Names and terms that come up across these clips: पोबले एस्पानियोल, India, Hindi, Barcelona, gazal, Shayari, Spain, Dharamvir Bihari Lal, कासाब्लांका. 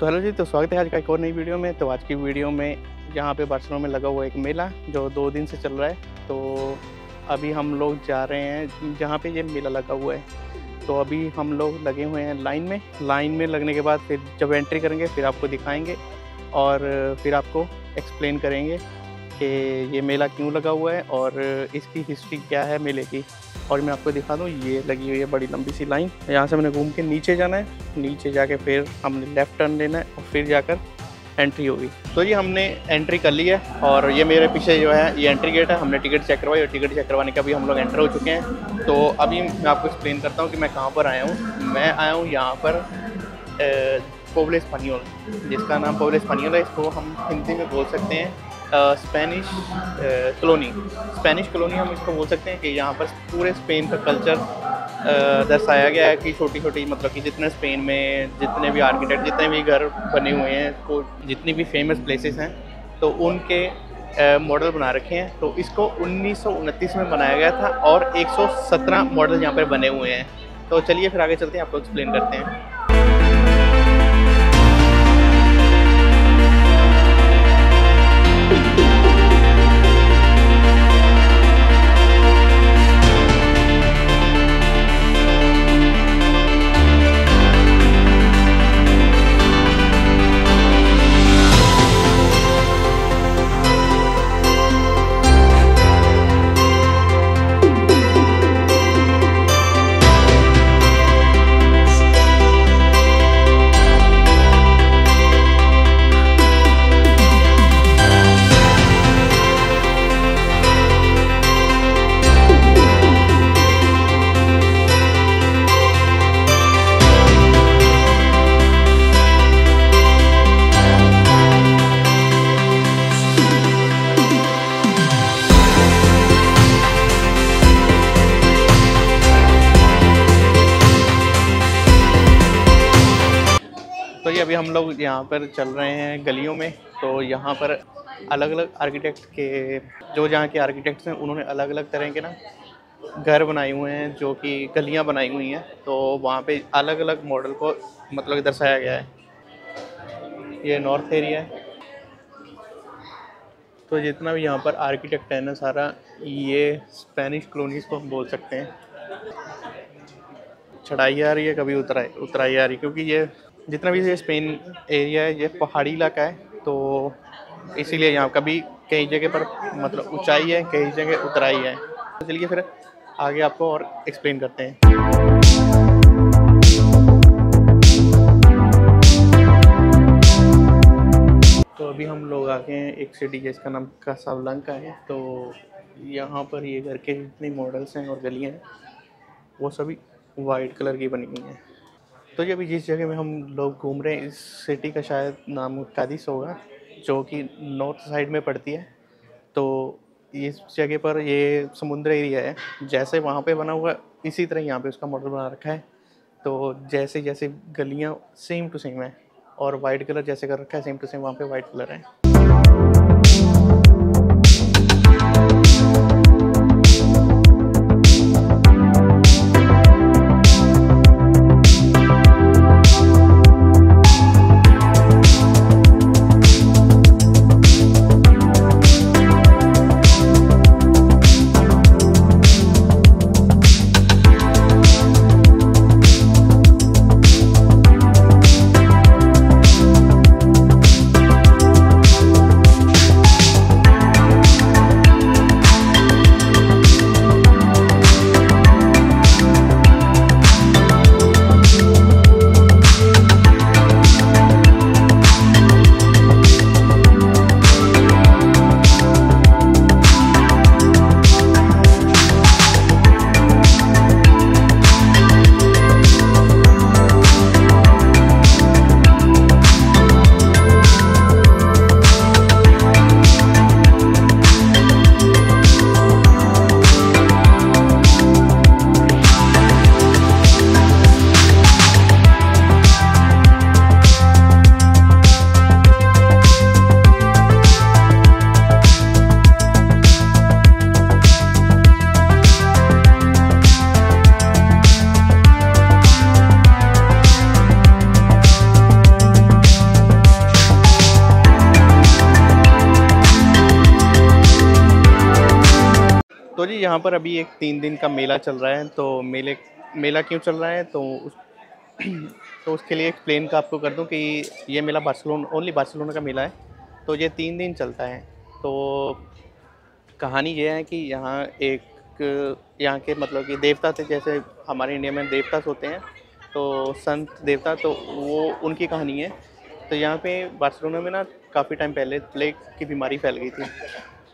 तो हेलो जी, तो स्वागत है आज का एक और नई वीडियो में। तो आज की वीडियो में यहाँ पे बार्सिलोना में लगा हुआ एक मेला जो 2 दिन से चल रहा है, तो अभी हम लोग जा रहे हैं जहाँ पे ये मेला लगा हुआ है। तो अभी हम लोग लगे हुए हैं लाइन में लगने के बाद फिर जब एंट्री करेंगे फिर आपको दिखाएंगे और फिर आपको एक्सप्लेन करेंगे कि ये मेला क्यों लगा हुआ है और इसकी हिस्ट्री क्या है मेले की। और मैं आपको दिखा दूँ, ये लगी हुई है बड़ी लंबी सी लाइन। यहाँ से मैंने घूम के नीचे जाना है, नीचे जाके फिर हमने लेफ़्ट टर्न लेना है और फिर जाकर एंट्री होगी। तो ये हमने एंट्री कर ली है और ये मेरे पीछे जो है ये एंट्री गेट है। हमने टिकट चेक करवाई और टिकट चेक करवाने के अभी हम लोग एंटर हो चुके हैं। तो अभी मैं आपको एक्सप्लेन करता हूँ कि मैं कहाँ पर आया हूँ। मैं आया हूँ यहाँ पर पोबले एस्पानियोल, जिसका नाम पोबले एस्पानियोल है। इसको हम हिंदी में बोल सकते हैं स्पेनिश कॉलोनी। स्पेनिश कॉलोनी हम इसको बोल सकते हैं कि यहाँ पर पूरे स्पेन का कल्चर दर्शाया गया है कि छोटी छोटी, मतलब कि जितने स्पेन में जितने भी आर्किटेक्ट, जितने भी घर बने हुए हैं, तो जितनी भी फेमस प्लेसेस हैं तो उनके मॉडल बना रखे हैं। तो इसको 1929 में बनाया गया था और 117 मॉडल यहाँ पर बने हुए हैं। तो चलिए फिर आगे चलते हैं, आपको एक्सप्लेन करते हैं। तो ये अभी हम लोग यहाँ पर चल रहे हैं गलियों में। तो यहाँ पर अलग अलग आर्किटेक्ट के, जो यहाँ के आर्किटेक्ट्स हैं उन्होंने अलग अलग तरह के ना घर बनाए हुए हैं, जो कि गलियाँ बनाई हुई हैं। तो वहाँ पे अलग अलग मॉडल को मतलब दर्शाया गया है। ये नॉर्थ एरिया है। तो जितना भी यहाँ पर आर्किटेक्ट है ना, सारा ये स्पेनिश कॉलोनीज़ को हम बोल सकते हैं। चढ़ाई आ रही है, कभी उतराई आ रही, क्योंकि ये जितना भी ये स्पेन एरिया है ये पहाड़ी इलाका है, तो इसीलिए यहाँ कभी कई जगह पर मतलब ऊंचाई है, कई जगह उतराई है। तो चलिए फिर आगे आपको और एक्सप्लेन करते हैं। तो अभी हम लोग आ गए हैं एक सिटी है, इसका नाम कासाब्लांका है। तो यहाँ पर ये घर के जितने मॉडल्स हैं और गलियाँ हैं वो सभी वाइट कलर की बनी हुई हैं। तो ये अभी जिस जगह में हम लोग घूम रहे हैं इस सिटी का शायद नाम कादिस होगा, जो कि नॉर्थ साइड में पड़ती है। तो इस जगह पर ये समुद्र एरिया है, जैसे वहाँ पे बना हुआ इसी तरह यहाँ पे उसका मॉडल बना रखा है। तो जैसे जैसे गलियाँ सेम टू सेम है और वाइट कलर जैसे कर रखा है सेम टू सेम वहाँ पे वाइट कलर है। तो जी यहाँ पर अभी एक 3 दिन का मेला चल रहा है। तो मेला क्यों चल रहा है तो उसके लिए एक्सप्लेन का आपको कर दूं कि ये मेला ओनली बार्सिलोना का मेला है। तो ये 3 दिन चलता है। तो कहानी ये है कि यहाँ के मतलब कि देवता थे, जैसे हमारे इंडिया में देवता होते हैं तो संत देवता, तो वो उनकी कहानी है। तो यहाँ पे बार्सिलोना में ना काफ़ी टाइम पहले प्लेग की बीमारी फैल गई थी।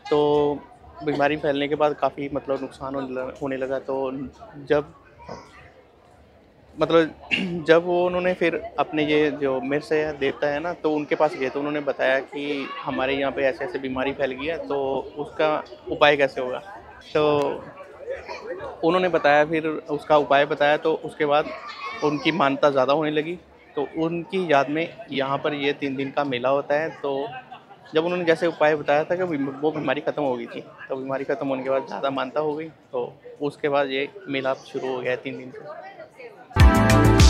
तो बीमारी फैलने के बाद काफ़ी मतलब नुकसान होने लगा। तो जब वो उन्होंने फिर अपने ये जो मिर्स है देवता है ना, तो उनके पास गए। तो उन्होंने बताया कि हमारे यहाँ पे ऐसे ऐसे बीमारी फैल गई है, तो उसका उपाय कैसे होगा। तो उन्होंने बताया, फिर उसका उपाय बताया। तो उसके बाद उनकी मान्यता ज़्यादा होने लगी। तो उनकी याद में यहाँ पर ये 3 दिन का मेला होता है। तो जब उन्होंने जैसे उपाय बताया था कि वो बीमारी ख़त्म हो गई थी, तो बीमारी ख़त्म होने के बाद ज़्यादा मान्यता हो गई। तो उसके बाद ये मेला शुरू हो गया है 3 दिन से।